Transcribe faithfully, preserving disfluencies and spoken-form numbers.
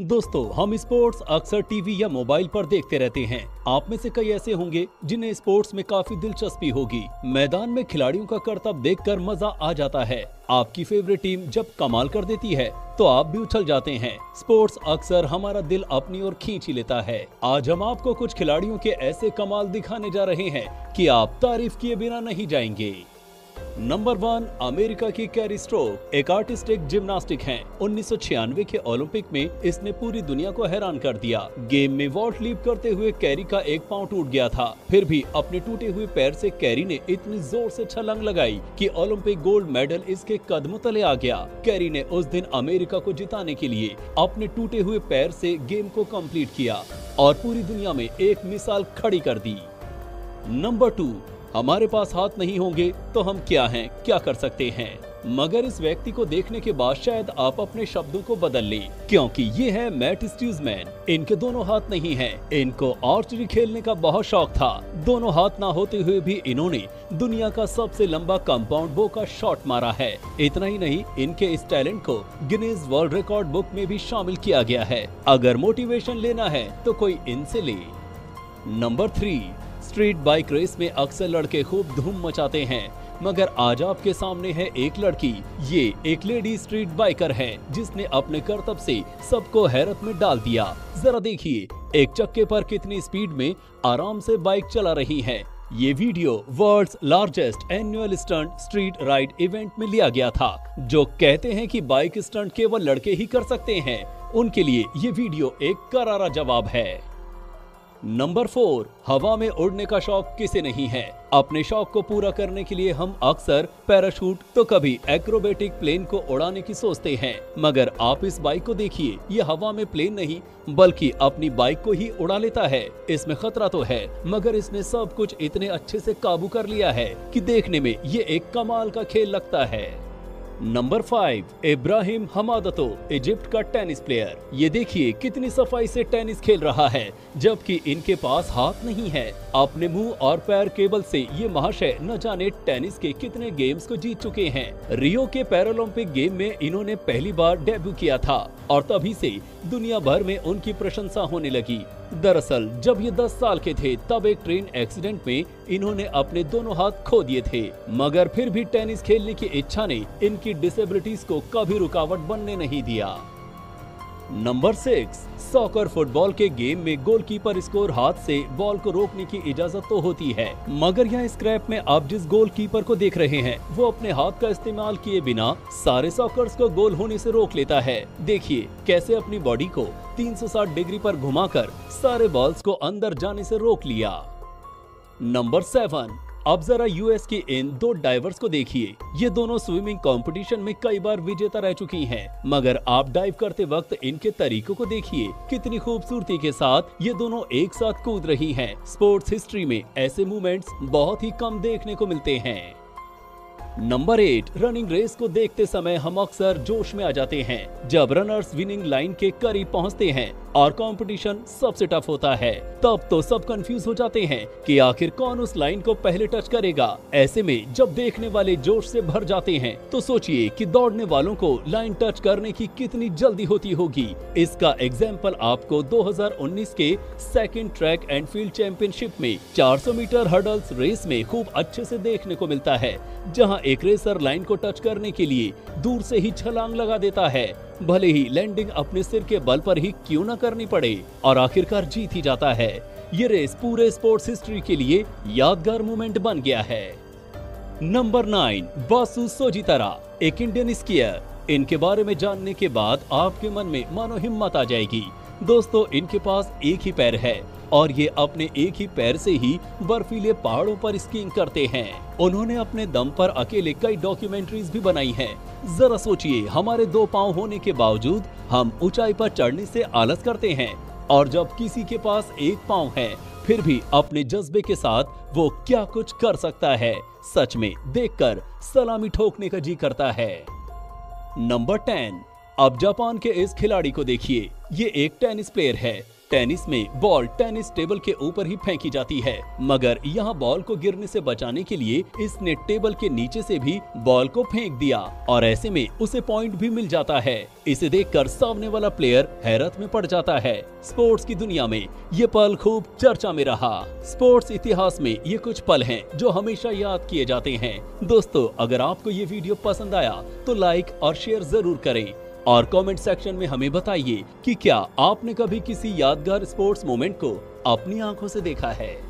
दोस्तों, हम स्पोर्ट्स अक्सर टीवी या मोबाइल पर देखते रहते हैं। आप में से कई ऐसे होंगे जिन्हें स्पोर्ट्स में काफी दिलचस्पी होगी। मैदान में खिलाड़ियों का करतब देखकर मजा आ जाता है। आपकी फेवरेट टीम जब कमाल कर देती है तो आप भी उछल जाते हैं। स्पोर्ट्स अक्सर हमारा दिल अपनी ओर खींच ही लेता है। आज हम आपको कुछ खिलाड़ियों के ऐसे कमाल दिखाने जा रहे हैं कि आप तारीफ किए बिना नहीं जाएंगे। नंबर वन, अमेरिका की कैरी स्ट्रोग एक आर्टिस्टिक जिम्नास्टिक हैं। उन्नीस सौ छियानवे के ओलंपिक में इसने पूरी दुनिया को हैरान कर दिया। गेम में वॉट लीप करते हुए कैरी का एक पांव टूट गया था। फिर भी अपने टूटे हुए पैर से कैरी ने इतनी जोर से छलांग लगाई कि ओलंपिक गोल्ड मेडल इसके कदमों तले आ गया। कैरी ने उस दिन अमेरिका को जिताने के लिए अपने टूटे हुए पैर से गेम को कम्प्लीट किया और पूरी दुनिया में एक मिसाल खड़ी कर दी। नंबर टू, हमारे पास हाथ नहीं होंगे तो हम क्या हैं, क्या कर सकते हैं। मगर इस व्यक्ति को देखने के बाद शायद आप अपने शब्दों को बदल लें, क्योंकि ये है मैट स्ट्यूजमैन। इनके दोनों हाथ नहीं हैं। इनको आर्चरी खेलने का बहुत शौक था। दोनों हाथ ना होते हुए भी इन्होंने दुनिया का सबसे लंबा कंपाउंड बो का शॉट मारा है। इतना ही नहीं, इनके इस टैलेंट को गिनीज वर्ल्ड रिकॉर्ड बुक में भी शामिल किया गया है। अगर मोटिवेशन लेना है तो कोई इनसे ले। Number three, street bike race में अक्सर लड़के खूब धूम मचाते हैं, मगर आज आपके सामने है एक लड़की। ये एक लेडी स्ट्रीट बाइकर है जिसने अपने करतब से सबको हैरत में डाल दिया। जरा देखिए, एक चक्के पर कितनी स्पीड में आराम से बाइक चला रही है। ये video world's largest annual stunt street ride event में लिया गया था। जो कहते हैं कि बाइक स्टंट केवल लड़के ही कर सकते हैं, उनके लिए ये वीडियो एक करारा जवाब है। नंबर फोर, हवा में उड़ने का शौक किसे नहीं है। अपने शौक को पूरा करने के लिए हम अक्सर पैराशूट तो कभी एक्रोबेटिक प्लेन को उड़ाने की सोचते हैं, मगर आप इस बाइक को देखिए। ये हवा में प्लेन नहीं बल्कि अपनी बाइक को ही उड़ा लेता है। इसमें खतरा तो है, मगर इसने सब कुछ इतने अच्छे से काबू कर लिया है कि देखने में ये एक कमाल का खेल लगता है। Number five, Ibrahim Hamadtou Egypt का टेनिस प्लेयर। ये देखिए कितनी सफाई से टेनिस खेल रहा है, जबकि इनके पास हाथ नहीं है। अपने मुंह और पैर केबल से ये महाशय न जाने टेनिस के कितने गेम्स को जीत चुके हैं। रियो के पैरालंपिक गेम में इन्होंने पहली बार डेब्यू किया था और तभी से दुनिया भर में उनकी प्रशंसा होने लगी। दरअसल जब ये दस साल के थे तब एक ट्रेन एक्सीडेंट में इन्होंने अपने दोनों हाथ खो दिए थे, मगर फिर भी टेनिस खेलने की इच्छा ने इनकी डिसेबिलिटीज को कभी रुकावट बनने नहीं दिया। नंबर सिक्स, सॉकर फुटबॉल के गेम में गोलकीपर स्कोर हाथ से बॉल को रोकने की इजाजत तो होती है, मगर यहाँ स्क्रैप में आप जिस गोलकीपर को देख रहे हैं वो अपने हाथ का इस्तेमाल किए बिना सारे सॉकर्स को गोल होने से रोक लेता है। देखिए कैसे अपनी बॉडी को तीन सौ साठ डिग्री पर घुमाकर सारे बॉल्स को अंदर जाने से रोक लिया। नंबर सेवन, अब जरा यूएस के इन दो डाइवर्स को देखिए। ये दोनों स्विमिंग कंपटीशन में कई बार विजेता रह चुकी हैं, मगर आप डाइव करते वक्त इनके तरीकों को देखिए। कितनी खूबसूरती के साथ ये दोनों एक साथ कूद रही हैं। स्पोर्ट्स हिस्ट्री में ऐसे मूवमेंट्स बहुत ही कम देखने को मिलते हैं। नंबर एट, रनिंग रेस को देखते समय हम अक्सर जोश में आ जाते हैं। जब रनर्स विनिंग लाइन के करीब पहुंचते हैं और कंपटीशन सबसे टफ होता है, तब तो सब कंफ्यूज हो जाते हैं कि आखिर कौन उस लाइन को पहले टच करेगा। ऐसे में जब देखने वाले जोश से भर जाते हैं तो सोचिए कि दौड़ने वालों को लाइन टच करने की कितनी जल्दी होती होगी। इसका एग्जाम्पल आपको दो हज़ार उन्नीस के second track and field championship में चार सौ मीटर हर्डल्स रेस में खूब अच्छे से देखने को मिलता है, जहाँ एक रेसर लाइन को टच करने के लिए दूर से ही छलांग लगा देता है, भले ही लैंडिंग अपने सिर के बल पर ही क्यों न करनी पड़े, और आखिरकार जीत ही जाता है। ये रेस पूरे स्पोर्ट्स हिस्ट्री के लिए यादगार मोमेंट बन गया है। नंबर नाइन, बासु सोजितारा एक इंडियन स्कीयर। इनके बारे में जानने के बाद आपके मन में मानो हिम्मत आ जाएगी। दोस्तों, इनके पास एक ही पैर है और ये अपने एक ही पैर से ही बर्फीले पहाड़ों पर स्कीइंग करते हैं। उन्होंने अपने दम पर अकेले कई डॉक्यूमेंट्रीज भी बनाई हैं। जरा सोचिए, हमारे दो पाँव होने के बावजूद हम ऊंचाई पर चढ़ने से आलस करते हैं, और जब किसी के पास एक पाँव है फिर भी अपने जज्बे के साथ वो क्या कुछ कर सकता है। सच में देखकर सलामी ठोकने का जी करता है। नंबर टेन, अब जापान के इस खिलाड़ी को देखिए। ये एक टेनिस प्लेयर है। टेनिस में बॉल टेनिस टेबल के ऊपर ही फेंकी जाती है, मगर यहाँ बॉल को गिरने से बचाने के लिए इसने टेबल के नीचे से भी बॉल को फेंक दिया और ऐसे में उसे पॉइंट भी मिल जाता है। इसे देखकर सामने वाला प्लेयर हैरत में पड़ जाता है। स्पोर्ट्स की दुनिया में ये पल खूब चर्चा में रहा। स्पोर्ट्स इतिहास में ये कुछ पल हैं जो हमेशा याद किए जाते हैं। दोस्तों, अगर आपको ये वीडियो पसंद आया तो लाइक और शेयर जरूर करें और कमेंट सेक्शन में हमें बताइए कि क्या आपने कभी किसी यादगार स्पोर्ट्स मोमेंट को अपनी आंखों से देखा है।